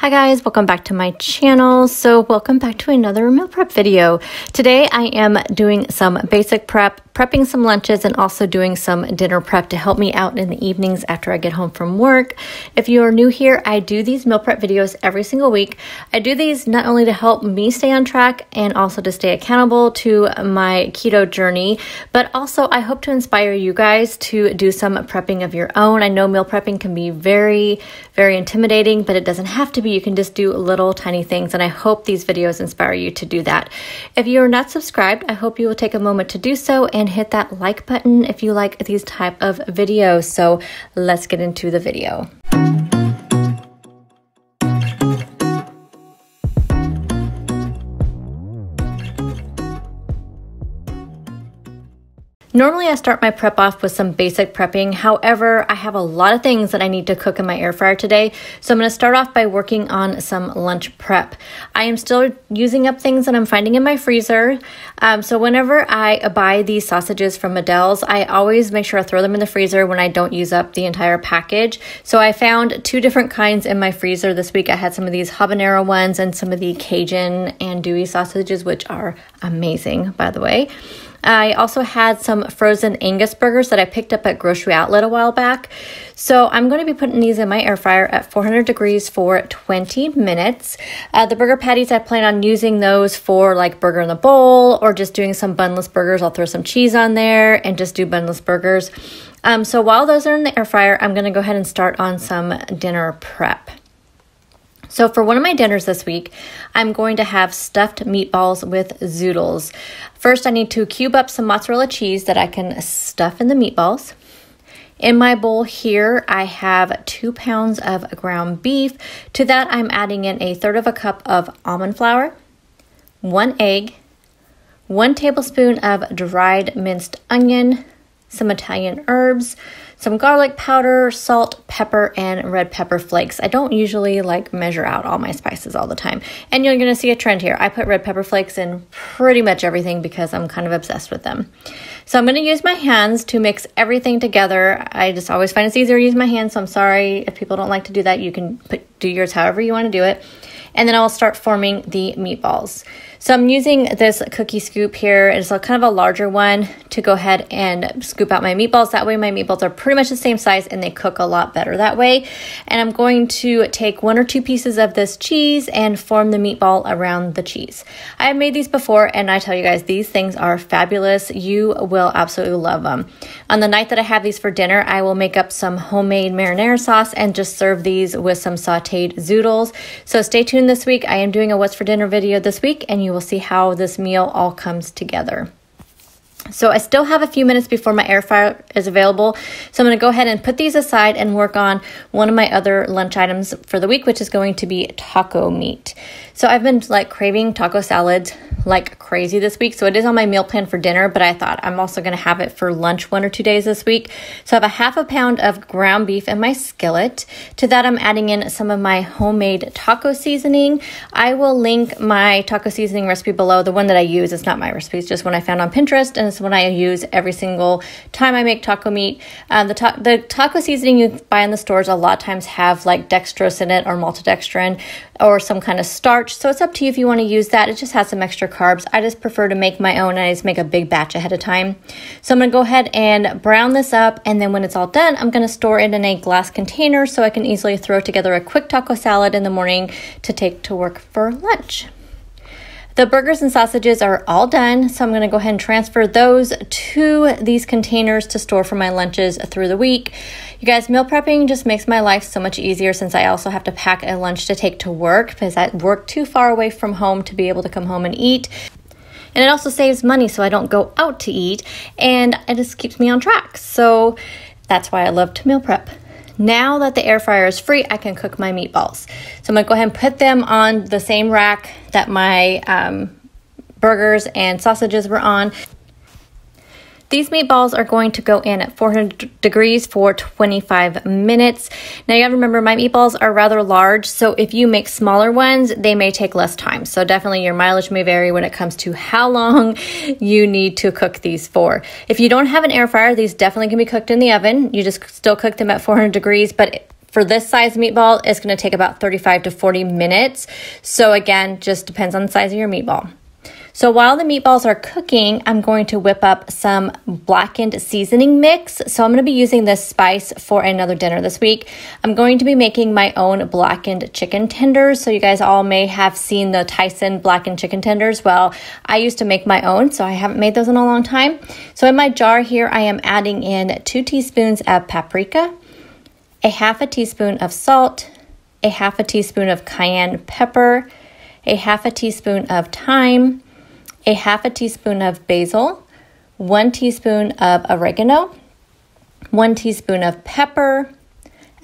Hi guys, welcome back to my channel. So welcome back to another meal prep video. Today I am doing some basic prep, prepping some lunches and also doing some dinner prep to help me out in the evenings after I get home from work. If you are new here, I do these meal prep videos every single week. I do these not only to help me stay on track and also to stay accountable to my keto journey, but also I hope to inspire you guys to do some prepping of your own. I know meal prepping can be very, very intimidating, but it doesn't have to be. You can just do little tiny things, and I hope these videos inspire you to do that. If you are not subscribed, I hope you will take a moment to do so and hit that like button if you like these type of videos. So let's get into the video. Normally I start my prep off with some basic prepping. However, I have a lot of things that I need to cook in my air fryer today. So I'm going to start off by working on some lunch prep. I am still using up things that I'm finding in my freezer. So whenever I buy these sausages from Adele's, I always make sure I throw them in the freezer when I don't use up the entire package. So I found two different kinds in my freezer this week. I had some of these habanero ones and some of the Cajun and Dewey sausages, which are amazing, by the way. I also had some frozen Angus burgers that I picked up at Grocery Outlet a while back. So I'm going to be putting these in my air fryer at 400 degrees for 20 minutes. The burger patties, I plan on using those for like burger in the bowl or just doing some bunless burgers. I'll throw some cheese on there and just do bunless burgers. So while those are in the air fryer, I'm going to go ahead and start on some dinner prep. So for one of my dinners this week, I'm going to have stuffed meatballs with zoodles. First, I need to cube up some mozzarella cheese that I can stuff in the meatballs. In my bowl here, I have 2 pounds of ground beef. To that, I'm adding in 1/3 cup of almond flour, 1 egg, 1 tablespoon of dried minced onion, some Italian herbs, some garlic powder, salt, pepper, and red pepper flakes. I don't usually like measure out all my spices all the time. And you're gonna see a trend here. I put red pepper flakes in pretty much everything because I'm kind of obsessed with them. So I'm gonna use my hands to mix everything together. I just always find it's easier to use my hands, so I'm sorry if people don't like to do that. You can do yours however you wanna do it. And then I'll start forming the meatballs. So I'm using this cookie scoop here. It's kind of a larger one to go ahead and scoop out my meatballs. That way my meatballs are pretty much the same size and they cook a lot better that way. And I'm going to take 1 or 2 pieces of this cheese and form the meatball around the cheese. I have made these before and I tell you guys, these things are fabulous. You will absolutely love them. On the night that I have these for dinner, I will make up some homemade marinara sauce and just serve these with some sauteed zoodles. So stay tuned this week. I am doing a What's for Dinner video this week and you will see how this meal all comes together. So I still have a few minutes before my air fryer is available. So I'm going to go ahead and put these aside and work on one of my other lunch items for the week, which is going to be taco meat. So I've been craving taco salads like crazy this week. So it is on my meal plan for dinner, but I thought I'm also going to have it for lunch 1 or 2 days this week. So I have a 1/2 pound of ground beef in my skillet. To that, I'm adding in some of my homemade taco seasoning. I will link my taco seasoning recipe below. The one that I use, it's not my recipe, it's just one I found on Pinterest, and it's one I use every single time I make taco meat. The taco seasoning you buy in the stores a lot of times have like dextrose in it or maltodextrin or some kind of starch. So it's up to you if you want to use that. It just has some extra carbs. I just prefer to make my own and I just make a big batch ahead of time. So I'm going to go ahead and brown this up, and then when it's all done, I'm going to store it in a glass container so I can easily throw together a quick taco salad in the morning to take to work for lunch. The burgers and sausages are all done, so I'm going to go ahead and transfer those to these containers to store for my lunches through the week. You guys, meal prepping just makes my life so much easier since I also have to pack a lunch to take to work because I work too far away from home to be able to come home and eat. And it also saves money so I don't go out to eat, and it just keeps me on track. So that's why I love to meal prep. Now that the air fryer is free, I can cook my meatballs. So I'm gonna go ahead and put them on the same rack that my burgers and sausages were on. These meatballs are going to go in at 400 degrees for 25 minutes. Now you gotta remember, my meatballs are rather large, so if you make smaller ones, they may take less time. So definitely your mileage may vary when it comes to how long you need to cook these for. If you don't have an air fryer, these definitely can be cooked in the oven. You just still cook them at 400 degrees, but For this size meatball, it's going to take about 35 to 40 minutes. So again, just depends on the size of your meatball. So while the meatballs are cooking, I'm going to whip up some blackened seasoning mix. So I'm going to be using this spice for another dinner this week. I'm going to be making my own blackened chicken tenders. So you guys all may have seen the Tyson blackened chicken tenders. Well, I used to make my own, so I haven't made those in a long time. So in my jar here, I am adding in 2 teaspoons of paprika, ½ teaspoon of salt, ½ teaspoon of cayenne pepper, ½ teaspoon of thyme, ½ teaspoon of basil, 1 teaspoon of oregano, 1 teaspoon of pepper,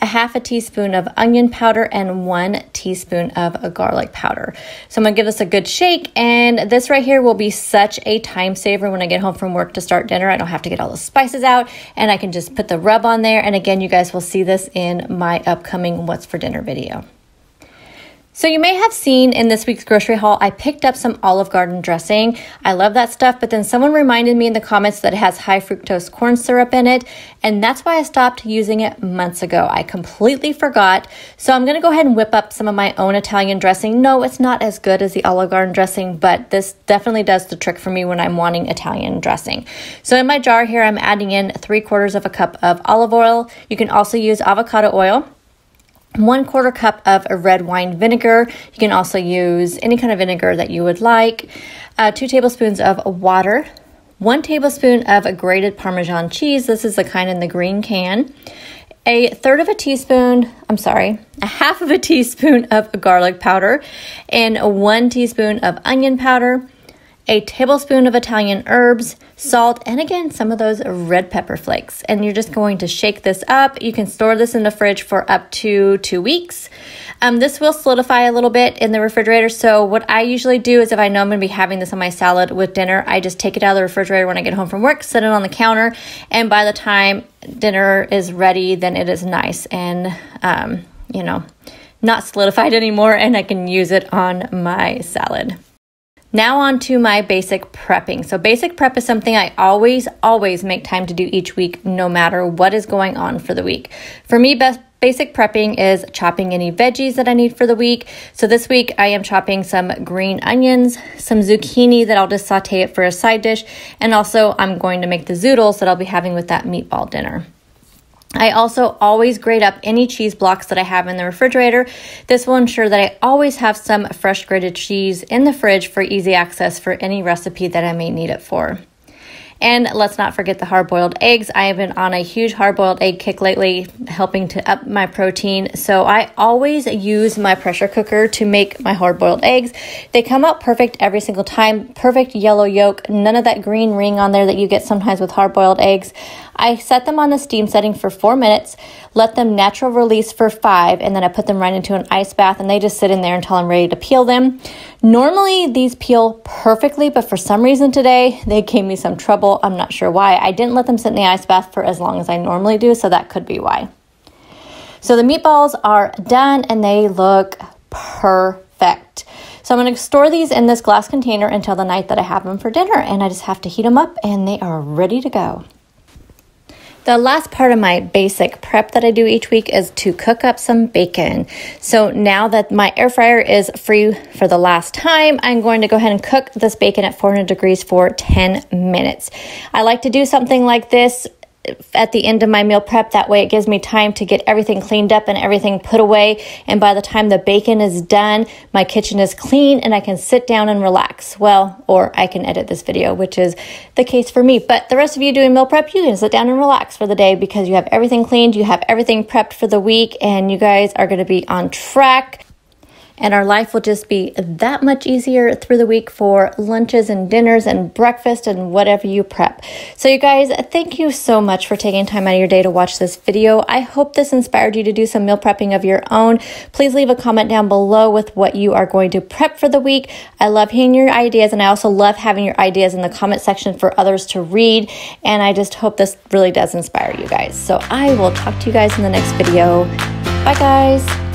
½ teaspoon of onion powder, and 1 teaspoon of garlic powder. So I'm gonna give this a good shake, and this right here will be such a time saver when I get home from work to start dinner. I don't have to get all the spices out, and I can just put the rub on there. And again, you guys will see this in my upcoming What's for Dinner video. So you may have seen in this week's grocery haul, I picked up some Olive Garden dressing. I love that stuff, but then someone reminded me in the comments that it has high fructose corn syrup in it, and that's why I stopped using it months ago. I completely forgot. So I'm gonna go ahead and whip up some of my own Italian dressing. No, it's not as good as the Olive Garden dressing, but this definitely does the trick for me when I'm wanting Italian dressing. So in my jar here, I'm adding in 3/4 cup of olive oil. You can also use avocado oil. 1/4 cup of a red wine vinegar. You can also use any kind of vinegar that you would like. 2 tablespoons of water. 1 tablespoon of a grated Parmesan cheese. This is the kind in the green can. A half of a teaspoon of garlic powder, and 1 teaspoon of onion powder, 1 tablespoon of Italian herbs, salt, and again, some of those red pepper flakes. And you're just going to shake this up. You can store this in the fridge for up to 2 weeks. This will solidify a little bit in the refrigerator. So what I usually do is if I know I'm gonna be having this on my salad with dinner, I just take it out of the refrigerator when I get home from work, set it on the counter, and by the time dinner is ready, then it is nice and, you know, not solidified anymore, and I can use it on my salad. Now on to my basic prepping. So basic prep is something I always make time to do each week, no matter what is going on for the week. For me, basic prepping is chopping any veggies that I need for the week. So this week I am chopping some green onions, some zucchini that I'll just saute it for a side dish, and also I'm going to make the zoodles that I'll be having with that meatball dinner. I also always grate up any cheese blocks that I have in the refrigerator. This will ensure that I always have some fresh grated cheese in the fridge for easy access for any recipe that I may need it for. And let's not forget the hard-boiled eggs. I have been on a huge hard-boiled egg kick lately, helping to up my protein. So I always use my pressure cooker to make my hard-boiled eggs. They come out perfect every single time, perfect yellow yolk, none of that green ring on there that you get sometimes with hard-boiled eggs. I set them on the steam setting for 4 minutes, let them natural release for 5, and then I put them right into an ice bath, and they just sit in there until I'm ready to peel them. Normally, these peel perfectly, but for some reason today, they gave me some trouble. I'm not sure why. I didn't let them sit in the ice bath for as long as I normally do, so that could be why. So the meatballs are done and they look perfect. So I'm going to store these in this glass container until the night that I have them for dinner, and I just have to heat them up and they are ready to go. The last part of my basic prep that I do each week is to cook up some bacon. So now that my air fryer is free for the last time, I'm going to go ahead and cook this bacon at 400 degrees for 10 minutes. I like to do something like this at the end of my meal prep. That way it gives me time to get everything cleaned up and everything put away. And by the time the bacon is done, my kitchen is clean and I can sit down and relax. Well, or I can edit this video, which is the case for me. But the rest of you doing meal prep, you can sit down and relax for the day because you have everything cleaned, you have everything prepped for the week, and you guys are going to be on track. And our life will just be that much easier through the week for lunches and dinners and breakfast and whatever you prep. So you guys, thank you so much for taking time out of your day to watch this video. I hope this inspired you to do some meal prepping of your own. Please leave a comment down below with what you are going to prep for the week. I love hearing your ideas, and I also love having your ideas in the comment section for others to read. And I just hope this really does inspire you guys. So I will talk to you guys in the next video. Bye guys.